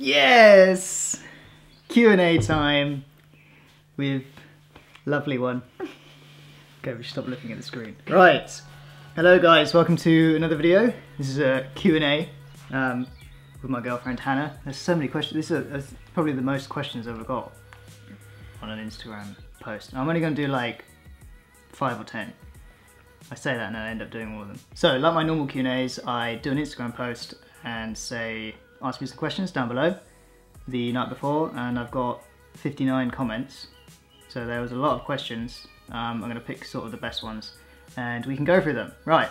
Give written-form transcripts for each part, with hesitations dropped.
Yes! Q&A time with lovely one. Okay, we should stop looking at the screen. Right. Hello guys, welcome to another video. This is a Q&A with my girlfriend Hannah. There's so many questions. This is probably the most questions I've ever got on an Instagram post. I'm only going to do like 5 or 10. I say that and I end up doing all of them. So like my normal Q&As, I do an Instagram post and say, ask me some questions down below the night before, and I've got 59 comments. So there was a lot of questions. I'm going to pick sort of the best ones and we can go through them. Right,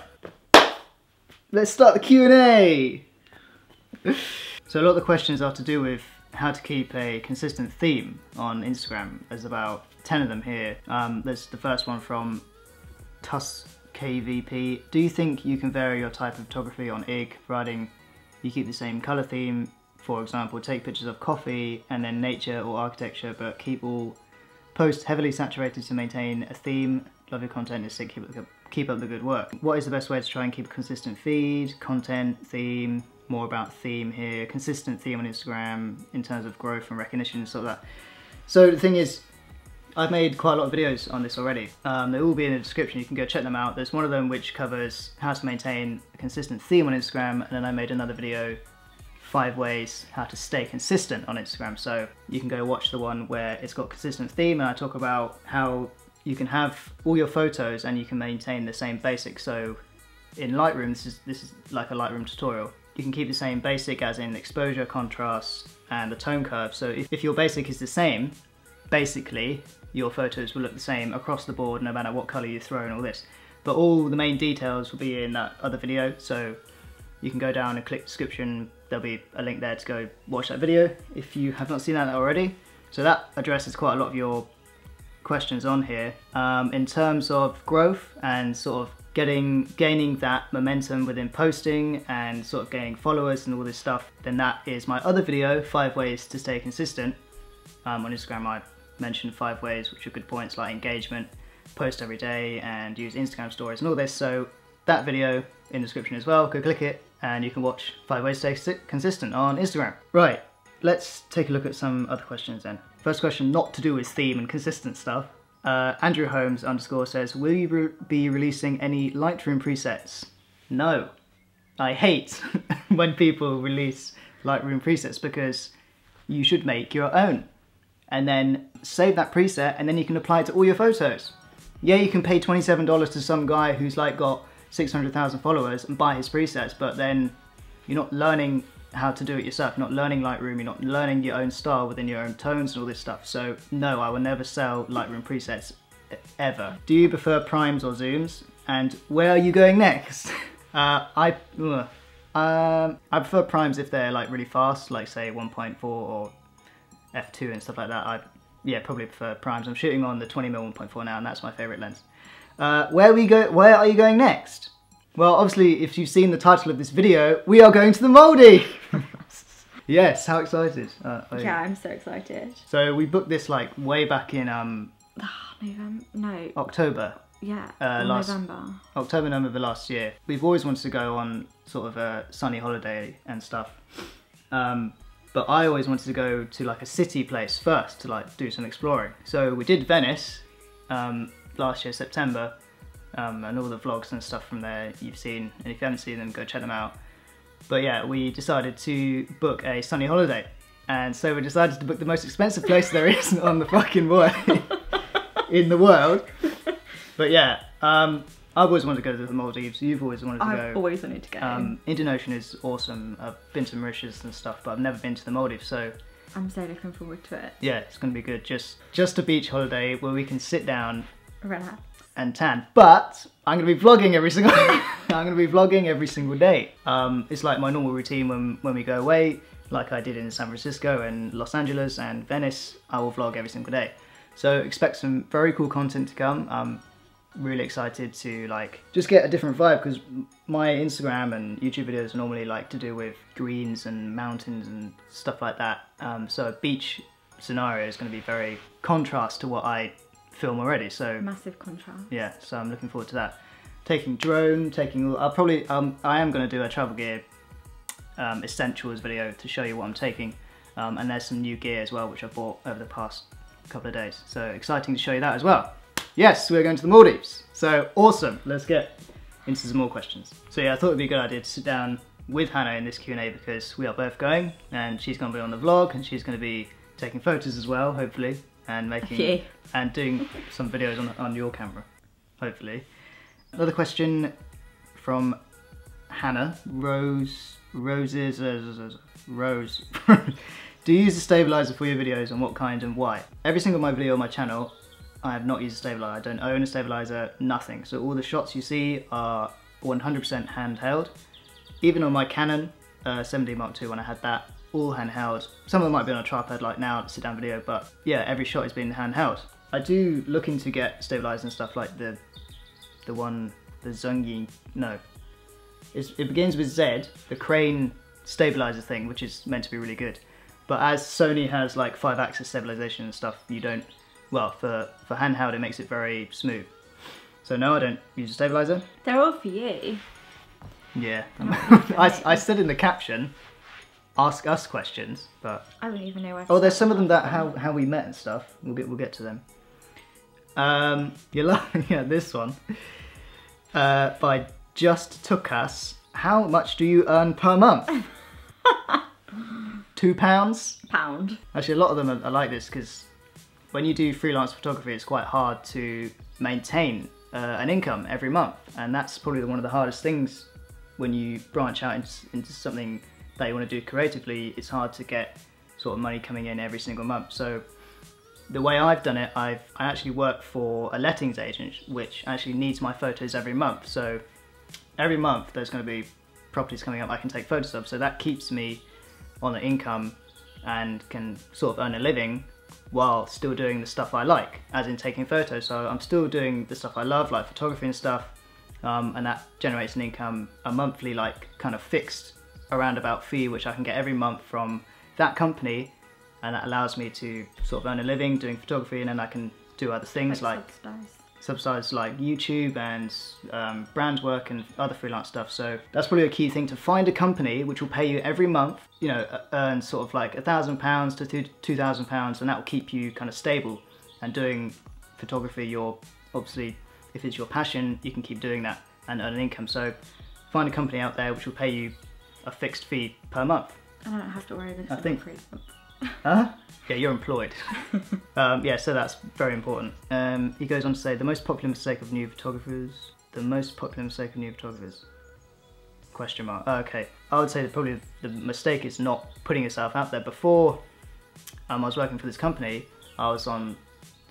let's start the Q&A. So a lot of the questions are to do with how to keep a consistent theme on Instagram. There's about 10 of them here. There's the first one from TuskVP. Do you think you can vary your type of photography on IG, providing you keep the same colour theme? For example, take pictures of coffee and then nature or architecture, but keep all posts heavily saturated to maintain a theme. Love your content, it's sick, keep up the good work. What is the best way to try and keep a consistent feed, content, theme? More about theme here, consistent theme on Instagram in terms of growth and recognition and stuff like that. So the thing is, I've made quite a lot of videos on this already. They'll all be in the description, you can go check them out. There's one of them which covers how to maintain a consistent theme on Instagram, and then I made another video, 5 ways how to stay consistent on Instagram. So you can go watch the one where it's got consistent theme, and I talk about how you can have all your photos and you can maintain the same basic. So in Lightroom, this is like a Lightroom tutorial. You can keep the same basic as in exposure, contrast, and the tone curve. So if your basic is the same, basically your photos will look the same across the board, no matter what color you throw and all this. But all the main details will be in that other video. So you can go down and click description. There'll be a link there to go watch that video if you have not seen that already. So that addresses quite a lot of your questions on here. In terms of growth and sort of gaining that momentum within posting and sort of gaining followers and all this stuff, then that is my other video, 5 ways to stay consistent. On Instagram I mentioned 5 ways which are good points, like engagement, post every day, and use Instagram stories and all this. So that video in the description as well, go click it and you can watch 5 ways to stay consistent on Instagram. Right, let's take a look at some other questions then. First question, not to do with theme and consistent stuff. Andrew Holmes _ says, will you be releasing any Lightroom presets? No. I hate when people release Lightroom presets, because you should make your own and then save that preset and then you can apply it to all your photos. Yeah, you can pay $27 to some guy who's like got 600,000 followers and buy his presets, but then you're not learning how to do it yourself, you're not learning Lightroom, you're not learning your own style within your own tones and all this stuff. So no, I will never sell Lightroom presets, ever. Do you prefer primes or zooms? And where are you going next? I prefer primes if they're like really fast, like say 1.4 or f2 and stuff like that. Yeah, probably prefer primes. I'm shooting on the 20mm 1.4 now and that's my favourite lens. Where are you going next? Well, obviously, if you've seen the title of this video, we are going to the Maldives! Yes, how excited? Yeah, I'm so excited. So we booked this like way back in October. Yeah, November. October, November last year. We've always wanted to go on sort of a sunny holiday and stuff. But I always wanted to go to like a city place first to like do some exploring. So we did Venice last year, September. And all the vlogs and stuff from there you've seen, and if you haven't seen them, go check them out. But yeah, we decided to book a sunny holiday, and so we decided to book the most expensive place there is on the fucking world, in the world. But yeah, I've always wanted to go to the Maldives, you've always wanted to go. I've always wanted to go. Indonesia is awesome, I've been to Mauritius and stuff, but I've never been to the Maldives, so I'm so looking forward to it. Yeah, it's going to be good, just a beach holiday where we can sit down, relax and tan. But I'm gonna be vlogging every single day. It's like my normal routine when we go away, like I did in San Francisco and Los Angeles and Venice. I will vlog every single day, so expect some very cool content to come. I'm really excited to like just get a different vibe, because my Instagram and YouTube videos are normally like to do with greens and mountains and stuff like that. So a beach scenario is going to be very contrast to what I film already, so massive contrast. Yeah, so I'm looking forward to that. Taking drone, I'll probably I am going to do a travel gear essentials video to show you what I'm taking, and there's some new gear as well, which I bought over the past couple of days. So exciting to show you that as well. Yes, we're going to the Maldives. So awesome, let's get into some more questions. So yeah, I thought it'd be a good idea to sit down with Hannah in this Q&A because we are both going, and she's gonna be on the vlog and she's gonna be taking photos as well, hopefully, and making and doing some videos on your camera, hopefully. Another question from Hannah, Rose. Do you use a stabilizer for your videos, and what kind and why? Every single my video on my channel, I have not used a stabilizer. I don't own a stabilizer, nothing. So all the shots you see are 100% handheld. Even on my Canon 7D Mark II, when I had that, all handheld. Some of them might be on a tripod like now, sit down video, but yeah, every shot has been handheld. I do looking to get stabilizers and stuff like the one, the Zhiyun, it begins with Z, the crane stabilizer thing, which is meant to be really good. But as Sony has like 5-axis stabilization and stuff, you don't, well, for handheld, it makes it very smooth. So no, I don't use a stabilizer. They're all for you. Yeah. I said in the caption, ask us questions, but I don't even know where. Oh, there's some of them that how we met and stuff. We'll get to them. You're laughing at this one by Just Took Us. How much do you earn per month? £2? Pound. Actually, a lot of them are like this because when you do freelance photography, it's quite hard to maintain an income every month, and that's probably one of the hardest things when you branch out into something that you want to do creatively. It's hard to get sort of money coming in every single month. So the way I've done it, I actually work for a lettings agent, which actually needs my photos every month. So every month there's going to be properties coming up I can take photos of. So that keeps me on the income and can sort of earn a living while still doing the stuff I like, as in taking photos. So I'm still doing the stuff I love, like photography and stuff, and that generates an income, a monthly like kind of fixed roundabout fee, which I can get every month from that company, and that allows me to sort of earn a living doing photography, and then I can do other things like subsidize like YouTube and brand work and other freelance stuff. So that's probably a key thing, to find a company which will pay you every month, you know, earn sort of like £1,000 to £2,000, and that will keep you kind of stable. And doing photography, you're obviously, if it's your passion, you can keep doing that and earn an income. So find a company out there which will pay you a fixed fee per month. I don't have to worry about that. I think. Yeah, you're employed. Yeah, so that's very important. He goes on to say, the most popular mistake of new photographers? Question mark. Oh, okay. I would say that probably the mistake is not putting yourself out there. Before I was working for this company, I was on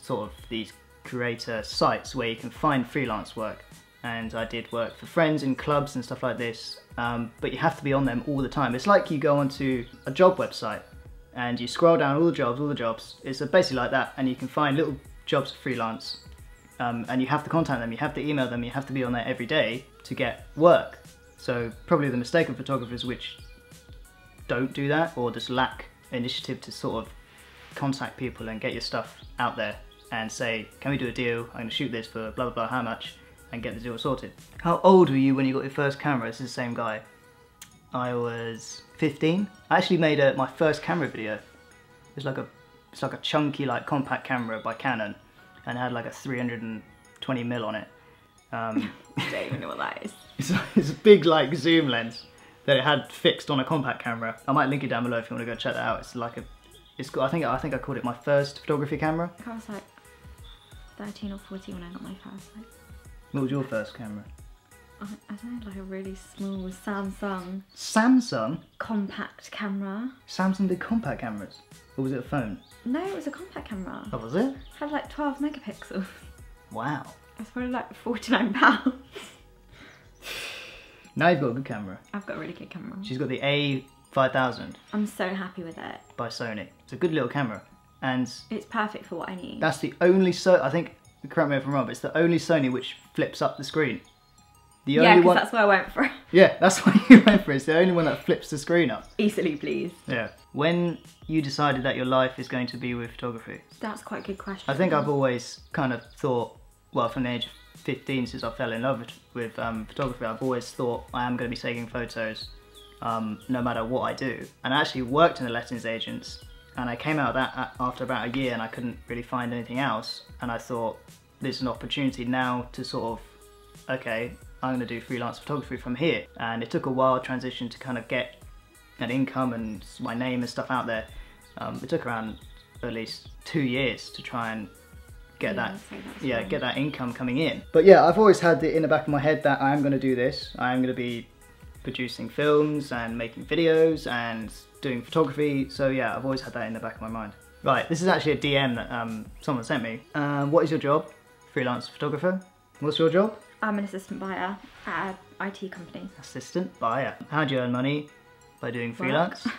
sort of these creator sites where you can find freelance work, and I did work for friends in clubs and stuff like this, but you have to be on them all the time. It's like you go onto a job website and you scroll down all the jobs, it's basically like that, and you can find little jobs of freelance, and you have to contact them, you have to email them, you have to be on there every day to get work. So probably the mistake of photographers which don't do that, or just lack initiative to sort of contact people and get your stuff out there and say, can we do a deal, I'm going to shoot this for blah blah blah, how much, and get the deal sorted. How old were you when you got your first camera? This is the same guy. I was 15. I actually made my first camera video. It was like a chunky like compact camera by Canon, and it had like a 320mm on it. I don't even know what that is. It's a big like zoom lens that it had fixed on a compact camera. I might link it down below if you want to go check that out. It's like I think I called it my first photography camera. I was like 13 or 14 when I got my first. Like, what was your first camera? I don't know, like a really small Samsung. Samsung? Compact camera. Samsung did compact cameras? Or was it a phone? No, it was a compact camera. Oh, was it? It had like 12 megapixels. Wow. It was probably like £49. Now you've got a good camera. I've got a really good camera. She's got the A5000. I'm so happy with it. By Sony. It's a good little camera. And it's perfect for what I need. That's the only, I think, correct me if I'm wrong, but it's the only Sony which flips up the screen. The yeah, because that's what I went for. Yeah, that's what you went for. It's the only one that flips the screen up. Easily, please. Yeah. When you decided that your life is going to be with photography? That's quite a good question. I think I've always kind of thought, well, from the age of 15, since I fell in love with photography, I've always thought I am going to be taking photos no matter what I do. And I actually worked in the lettings agents, and I came out of that after about a year and I couldn't really find anything else. And I thought, this is an opportunity now to sort of, okay, I'm gonna do freelance photography from here. And it took a while transition to kind of get an income and my name and stuff out there. It took around at least 2 years to try and get get that income coming in. But yeah, I've always had it in the back of my head that I am gonna do this. I am gonna be producing films and making videos and doing photography. So yeah, I've always had that in the back of my mind. Right, this is actually a DM that someone sent me. What is your job? Freelance photographer. What's your job? I'm an assistant buyer at an IT company. Assistant buyer. How do you earn money? By doing freelance? Work.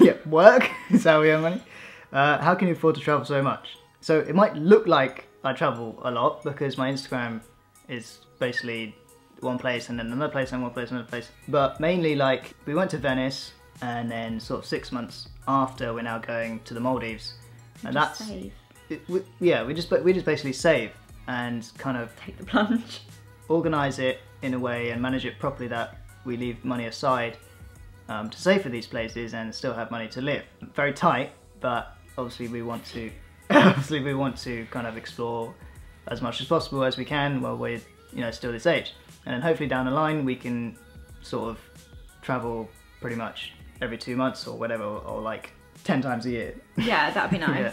Yeah, work is how we earn money. How can you afford to travel so much? So it might look like I travel a lot because my Instagram is basically one place and then another place and one place and another place. But mainly, like, we went to Venice and then sort of 6 months after we're now going to the Maldives. And that's... Save. We just basically save and kind of take the plunge, organize it in a way and manage it properly that we leave money aside to save for these places and still have money to live. Very tight, but obviously we want to kind of explore as much as possible as we can while we're, you know, still this age, and then hopefully down the line we can sort of travel pretty much every 2 months or whatever, or like 10 times a year. Yeah, that'd be nice. Yeah.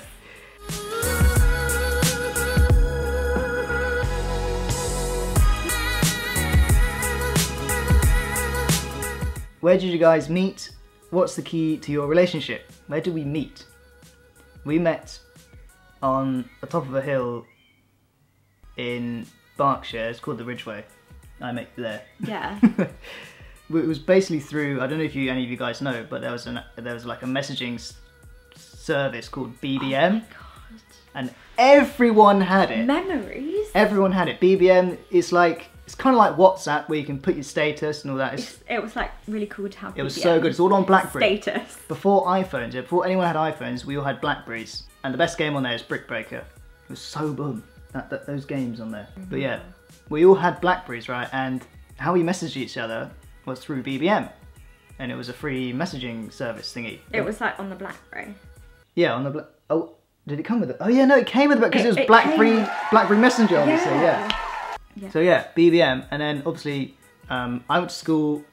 Where did you guys meet? What's the key to your relationship? Where did we meet? We met on the top of a hill in Berkshire. It's called the Ridgeway. I met there. Yeah. It was basically through, I don't know if you, any of you guys know, but there was like a messaging service called BBM. Oh my God. And everyone had it. Memories. Everyone had it. BBM is like, it's kind of like WhatsApp where you can put your status and all that. It was like really cool to have. It was so good. It's all on BlackBerry. Status. Before iPhones, yeah, before anyone had iPhones, we all had BlackBerries. And the best game on there is Brick Breaker. It was so boom, those games on there. Mm-hmm. But yeah, we all had BlackBerries, right? And how we messaged each other was through BBM. And it was a free messaging service thingy. It was like on the BlackBerry. Yeah, on the Black. Oh, did it come with it? Oh yeah, no, it came with it because it was BlackBerry Messenger, obviously, yeah. Yeah. So yeah, BBM, and then obviously I went to school.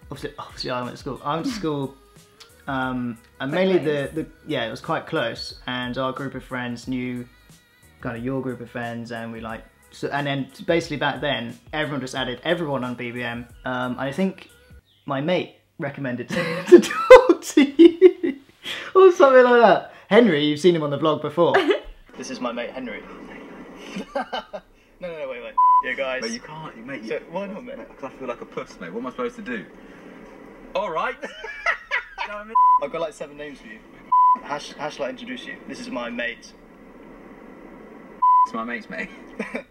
And mainly yeah, it was quite close, and our group of friends knew kind of your group of friends, and we like so. And then basically back then, everyone just added everyone on BBM. I think my mate recommended to talk to you or something like that. Henry, you've seen him on the vlog before. This is my mate Henry. No, wait. Yeah, guys. But you can't, mate. You, so, why not, mate? Because I feel like a puss, mate. What am I supposed to do? All right. I've got like 7 names for you. Hash like introduce you. This is my mate. It's my mate's mate.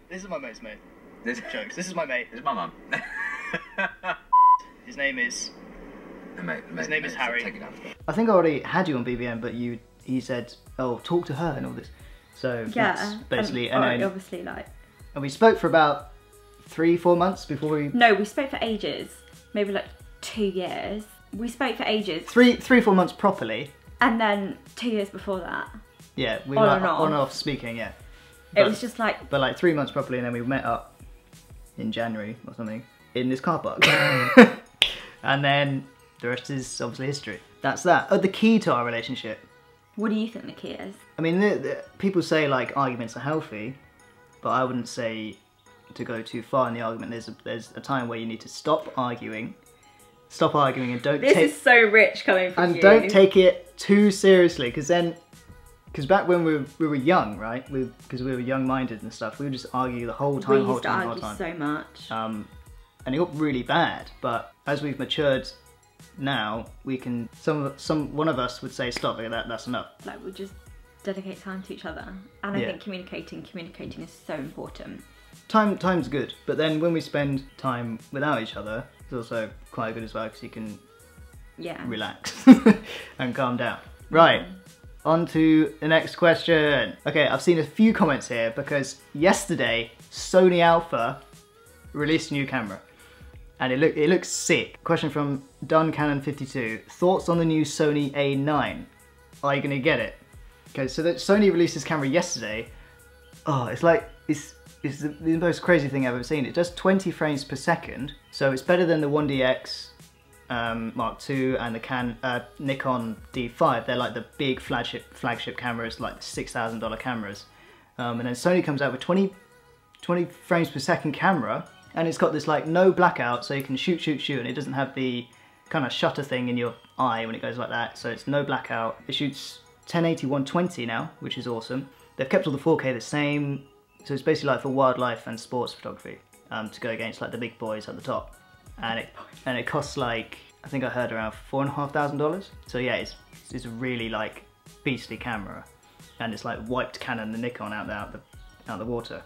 This is my mate's mate. This jokes. This is my mate. This is my mum. His name is. His name is Harry. I think I already had you on BBM, but he said, "Oh, talk to her and all this." So yeah, that's basically, and then, obviously, like. And we spoke for about 3-4 months before we... No, we spoke for ages. Maybe like 2 years. We spoke for ages. 3-4 months properly. And then 2 years before that. Yeah, we were on and off speaking, yeah. It was just like... But like 3 months properly, and then we met up in January or something in this car park. And then the rest is obviously history. That's that. Oh, the key to our relationship. What do you think the key is? I mean, people say like arguments are healthy. But I wouldn't say to go too far in the argument. There's a time where you need to stop arguing, and don't. This is so rich coming from you. And don't take it too seriously, because back when we were young, right? Because we were young-minded and stuff, we would just argue the whole time. We used to argue so much. And it got really bad. But as we've matured now, we can one of us would say stop. Like that's enough. Like we just. Dedicate time to each other, and I think communicating is so important. Time's good, but then when we spend time without each other, it's also quite good as well because you can relax and calm down. Right, on to the next question. Okay, I've seen a few comments here because yesterday Sony Alpha released a new camera, and it looks sick. Question from Duncanon52. Thoughts on the new Sony A9? Are you gonna get it? Okay, so that Sony released this camera yesterday. Oh, it's like, it's the most crazy thing I've ever seen. It does 20 frames per second, so it's better than the 1DX Mark II and the Nikon D5. They're like the big flagship cameras, like $6,000 cameras. And then Sony comes out with 20 frames per second camera, and it's got this like no blackout, so you can shoot, and it doesn't have the kind of shutter thing in your eye when it goes like that, so it's no blackout. It shoots 1080 120 now, which is awesome. They've kept all the 4K the same, so it's basically like for wildlife and sports photography, to go against like the big boys at the top. And it costs like, I think I heard around $4,500. So yeah, it's a really like beastly camera, and it's like wiped Canon and Nikon out the water.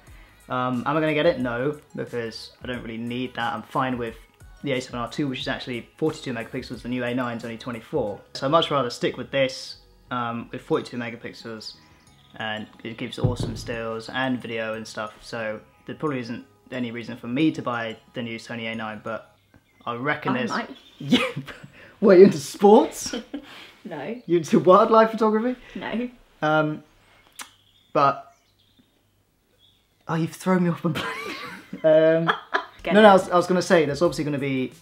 Am I gonna get it? No, because I don't really need that. I'm fine with the a7R 2, which is actually 42 megapixels. The new A9 is only 24. So I'd much rather stick with this with 42 megapixels, and it gives awesome stills and video and stuff. So there probably isn't any reason for me to buy the new Sony A9, but I reckon there's... Yeah. What, you into sports? No. You into wildlife photography? No. But... Oh, you've thrown me off my plane. No, I was going to say, there's obviously going to be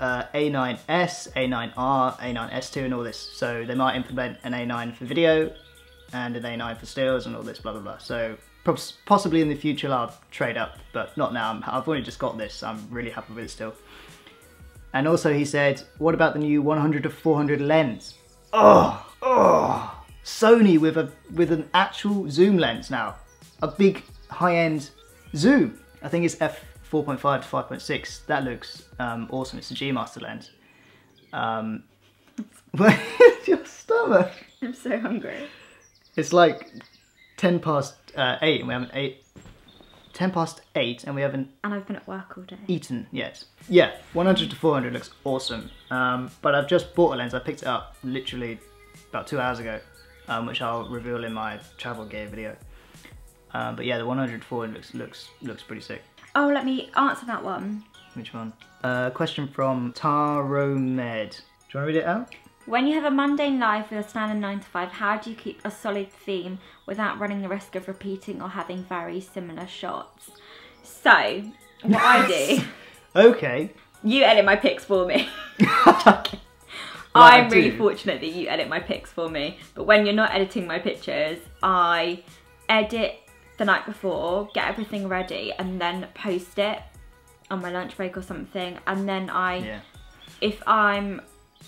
A9S, A9R, A9S2 and all this. So they might implement an A9 for video and an A9 for stills and all this blah blah blah. So possibly in the future I'll trade up, but not now. I've only just got this. I'm really happy with it still. And also he said, what about the new 100-400 lens? Oh, Sony with an actual zoom lens now. A big high-end zoom. I think it's f/4.5 to 5.6. That looks awesome. It's a G Master lens. Your stomach. I'm so hungry. It's like 8 and we haven't ate. 8 and we haven't. And I've been at work all day. Eaten yet? Yeah, 100-400 looks awesome. But I've just bought a lens. I picked it up literally about 2 hours ago, which I'll reveal in my travel gear video. But yeah, the 100-400 looks pretty sick. Oh, let me answer that one. Which one? Question from Taro Med. Do you want to read it out? When you have a mundane life with a standard 9-to-5, how do you keep a solid theme without running the risk of repeating or having very similar shots? So, what I do... Okay. You edit my pics for me. I'm really fortunate that you edit my pics for me, but when you're not editing my pictures, I edit the night before, get everything ready, and then post it on my lunch break or something, and then if I'm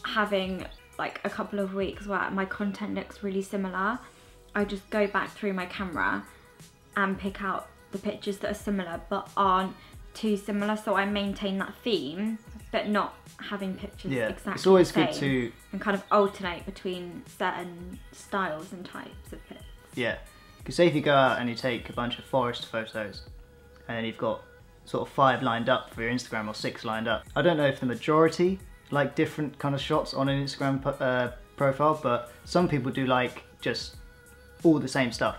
having like a couple of weeks where my content looks really similar, I just go back through my camera and pick out the pictures that are similar but aren't too similar, so I maintain that theme but not having pictures exactly it's always the same, good to and kind of alternate between certain styles and types of pics. Yeah, because say if you go out and you take a bunch of forest photos and then you've got sort of 5 lined up for your Instagram or 6 lined up, I don't know if the majority like different kind of shots on an Instagram profile, but some people do like just all the same stuff.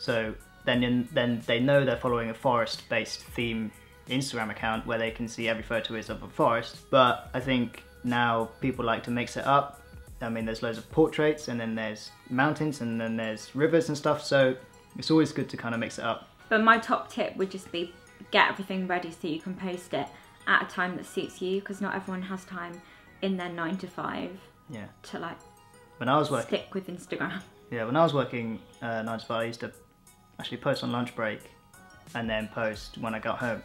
So then they know they're following a forest-based theme Instagram account where they can see every photo is of a forest. But I think now people like to mix it up. I mean, there's loads of portraits, and then there's mountains, and then there's rivers and stuff. So it's always good to kind of mix it up. But my top tip would just be get everything ready so you can post it at a time that suits you, because not everyone has time in their 9-to-5 to like stick with Instagram. Yeah, when I was working 9-to-5, I used to actually post on lunch break and then post when I got home.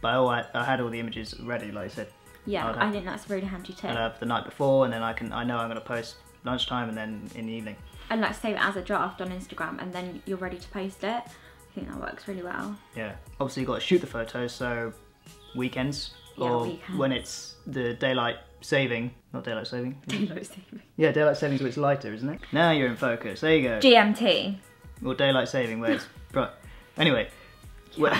But I had all the images ready, like you said. Yeah, I think that's a really handy tip. The night before, and then I know I'm going to post lunchtime and then in the evening. And like save it as a draft on Instagram and then you're ready to post it. I think that works really well. Yeah, obviously you've got to shoot the photos, so weekends. Yeah, or weekends. When it's the daylight saving, not daylight saving. Daylight saving. Yeah, daylight saving is where it's lighter, isn't it? Now you're in focus, there you go. GMT. Or daylight saving where it's bright. Anyway, well,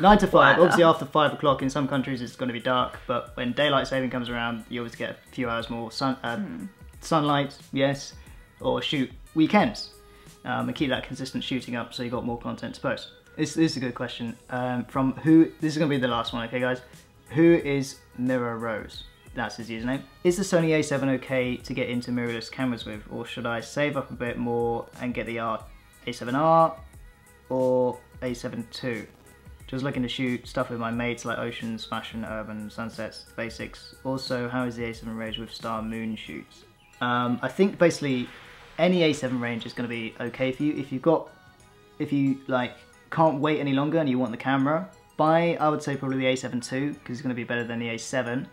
9 to 5, whatever. Obviously after 5 o'clock in some countries it's going to be dark, but when daylight saving comes around, you always get a few hours more sunlight, yes, or shoot weekends. And keep that consistent shooting up so you've got more content to post. This is a good question from this is going to be the last one, okay guys? who is Mirror Rose. That's his username. Is the Sony a7 okay to get into mirrorless cameras with, or should I save up a bit more and get the a7R or a7II? Just looking to shoot stuff with my mates like oceans, fashion, urban, sunsets, basics. Also, how is the a7 range with star moon shoots? I think basically any a7 range is going to be okay for you. If you've got, if you like can't wait any longer and you want the camera, buy, I would say probably the a7 II, because it's going to be better than the a7.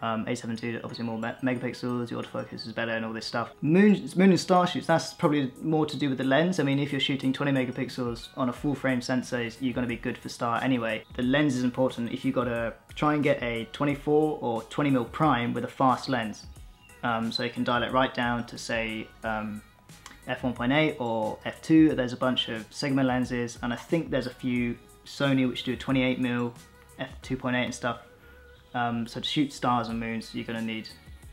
A7 II, obviously more megapixels, the autofocus is better and all this stuff. Moon and star shoots, that's probably more to do with the lens. I mean, if you're shooting 20 megapixels on a full frame sensor, you're going to be good for star anyway. The lens is important. If you've got to try and get a 24 or 20mm prime with a fast lens, so you can dial it right down to say f1.8 or f2. There's a bunch of Sigma lenses, and I think there's a few Sony which do 28mm, f2.8 and stuff. So to shoot stars and moons, you're going to need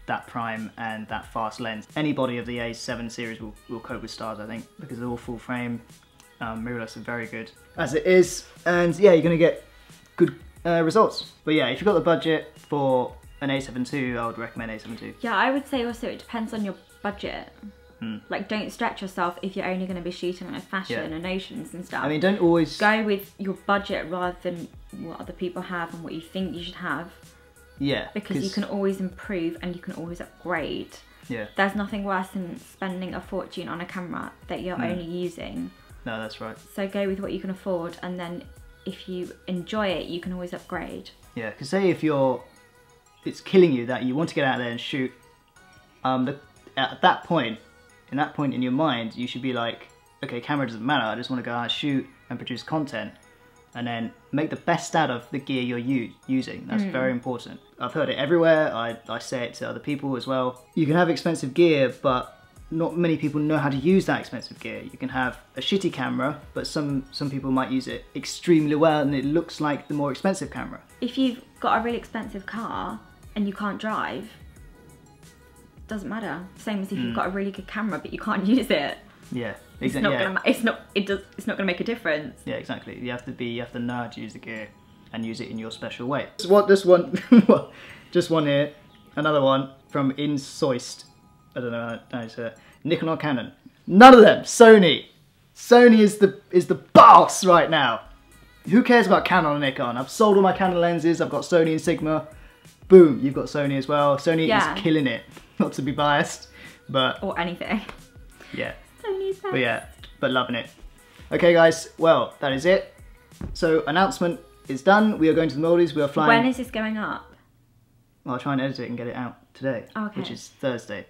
that prime and that fast lens. Any body of the A7 series will cope with stars, I think, because they're all full frame. Mirrorless are very good as it is, and yeah, you're going to get good results. But yeah, if you've got the budget for an A7 II, I would recommend A7 II. Yeah, I would say also it depends on your budget. Like, don't stretch yourself if you're only going to be shooting on fashion and oceans and stuff. I mean, don't always... Go with your budget rather than what other people have and what you think you should have. Yeah. Because you can always improve and you can always upgrade. Yeah. There's nothing worse than spending a fortune on a camera that you're only using. No, that's right. So go with what you can afford, and then if you enjoy it, you can always upgrade. Yeah, because say if you're... It's killing you that you want to get out there and shoot. At that point... In that point in your mind, you should be like, okay, camera doesn't matter, I just want to go out and shoot and produce content, and then make the best out of the gear you're using. That's very important. I've heard it everywhere, I say it to other people as well. You can have expensive gear, but not many people know how to use that expensive gear. You can have a shitty camera, but some people might use it extremely well and it looks like the more expensive camera. If you've got a really expensive car and you can't drive, doesn't matter. Same as if you've got a really good camera but you can't use it. Yeah, exactly. It's not gonna, it's not gonna make a difference. Yeah, exactly. You have to know how to use the gear and use it in your special way. Just one here, another one from Insoist. I don't know how to say it. Nikon or Canon. None of them. Sony. Sony is the boss right now. Who cares about Canon or Nikon? I've sold all my Canon lenses. I've got Sony and Sigma. Boom, you've got Sony as well. Sony is killing it. Not to be biased, but... Or anything. Yeah. Sony's best. But yeah, but loving it. Okay guys, well, that is it. So, announcement is done. We are going to the Maldives, we are flying... When is this going up? Well, I'll try and edit it and get it out today. Okay. Which is Thursday.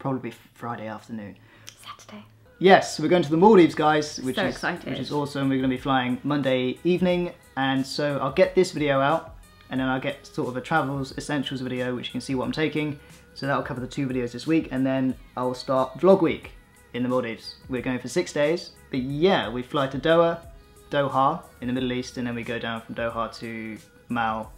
Probably Friday afternoon. Saturday. Yes, we're going to the Maldives, guys. Which so is, excited. Which is awesome. We're going to be flying Monday evening. And so, I'll get this video out. And then I'll get sort of a travels essentials video, which you can see what I'm taking. So that'll cover the 2 videos this week, and then I'll start vlog week in the Maldives. We're going for 6 days, but yeah, we fly to Doha in the Middle East, and then we go down from Doha to Mal.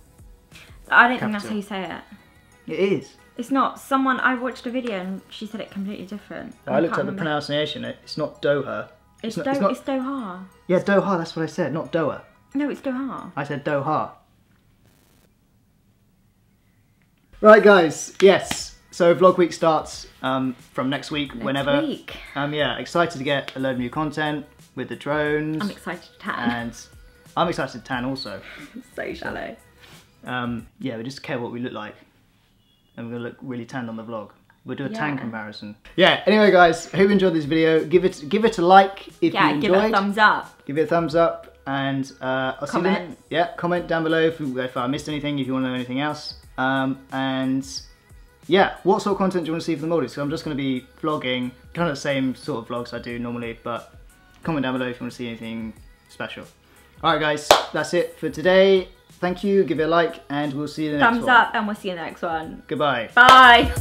I don't think that's how you say it. It is. It's not. Someone, I watched a video and she said it completely different. I looked up the pronunciation. It's not Doha. It's Doha. Yeah, Doha, that's what I said, not Doha. No, it's Doha. I said Doha. Right guys, yes, so vlog week starts from next week, whenever. Yeah, excited to get a load of new content with the drones. I'm excited to tan. And I'm excited to tan also. So shallow. Yeah, we just care what we look like. And we're gonna look really tanned on the vlog. We'll do a tan comparison. Yeah, anyway guys, hope you enjoyed this video. Give it a like if you enjoyed. Give it a thumbs up. Give it a thumbs up, and I'll see you. Yeah, comment down below if I missed anything, if you want to know anything else. And yeah, what sort of content do you want to see for the Maldives? So I'm just going to be vlogging, kind of the same sort of vlogs I do normally, but comment down below if you want to see anything special. Alright guys, that's it for today. Thank you, give it a like, and we'll see you in the next one. Thumbs up, and we'll see you in the next one. Goodbye. Bye.